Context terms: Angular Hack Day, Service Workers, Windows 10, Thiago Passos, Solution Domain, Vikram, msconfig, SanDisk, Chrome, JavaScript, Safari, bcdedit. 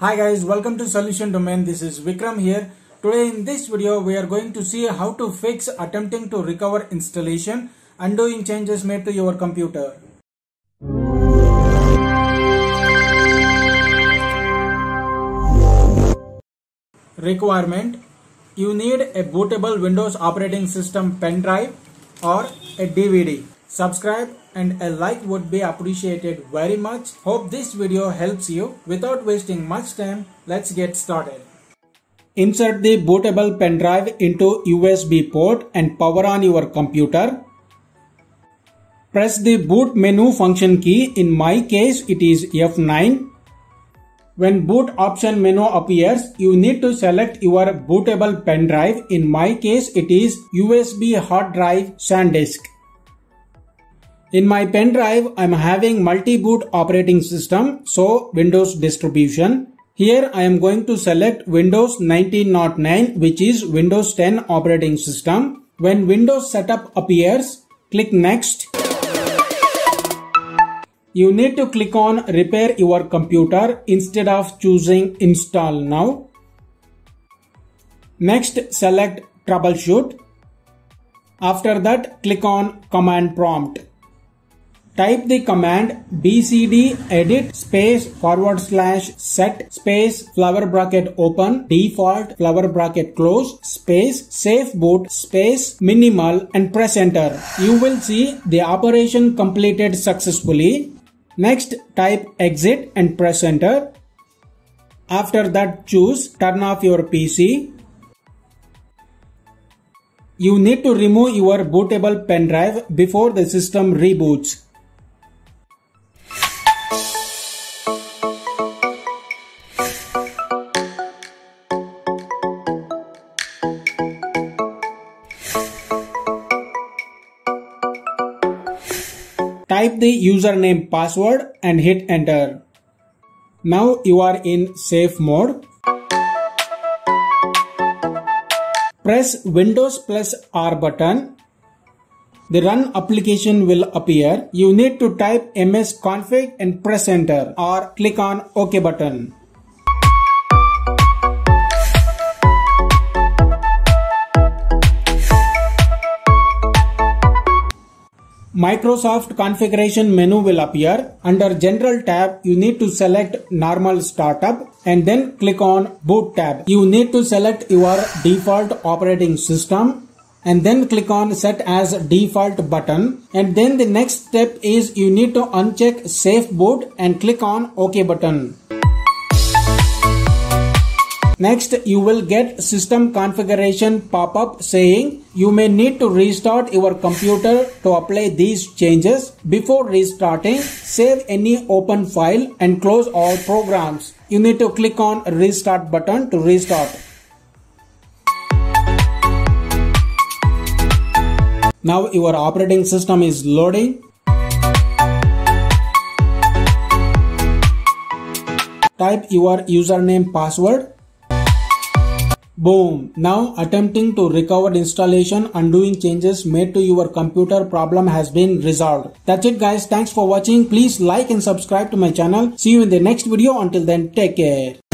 Hi guys, welcome to Solution Domain. This is Vikram here. Today in this video we are going to see how to fix attempting to recover installation, undoing changes made to your computer. Requirement: you need a bootable Windows operating system pen drive or a DVD. Subscribe and a like would be appreciated very much. Hope this video helps you. Without wasting much time, let's get started. Insert the bootable pen drive into USB port and power on your computer. Press the boot menu function key. In my case, it is F9. When boot option menu appears, you need to select your bootable pen drive. In my case, it is USB hard drive SanDisk. In my pen drive, I am having multi-boot operating system, so Windows distribution. Here I am going to select Windows 19.09, which is Windows 10 operating system. When Windows setup appears, click next. You need to click on repair your computer instead of choosing install now. Next, select troubleshoot. After that, click on command prompt. Type the command bcdedit /set /default/close/safeboot/minimal and press enter. You will see the operation completed successfully. Next, type exit and press enter. After that, choose turn off your PC. You need to remove your bootable pen drive before the system reboots. Type the username password and hit enter. Now you are in safe mode. Press Windows plus R button. The run application will appear. You need to type msconfig and press enter or click on OK button. Microsoft configuration menu will appear. Under General tab, you need to select Normal Startup and then click on Boot tab. You need to select your default operating system and then click on Set as Default button. And then the next step is you need to uncheck Safe Boot and click on OK button. Next, you will get system configuration pop-up saying you may need to restart your computer to apply these changes. Before restarting, save any open file and close all programs. You need to click on restart button to restart. Now your operating system is loading. Type your username password. Boom! Now attempting to recover installation, undoing changes made to your computer problem has been resolved. That's it guys. Thanks for watching. Please like and subscribe to my channel. See you in the next video. Until then, take care.